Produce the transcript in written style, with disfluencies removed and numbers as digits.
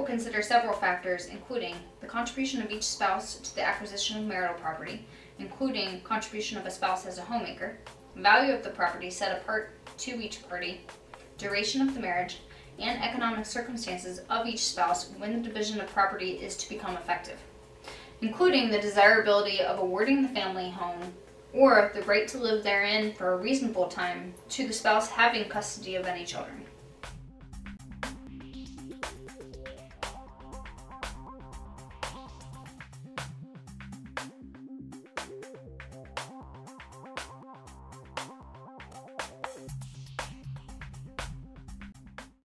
will consider several factors, including the contribution of each spouse to the acquisition of marital property, including contribution of a spouse as a homemaker, value of the property set apart to each party, duration of the marriage, and economic circumstances of each spouse when the division of property is to become effective, including the desirability of awarding the family home or the right to live therein for a reasonable time to the spouse having custody of any children.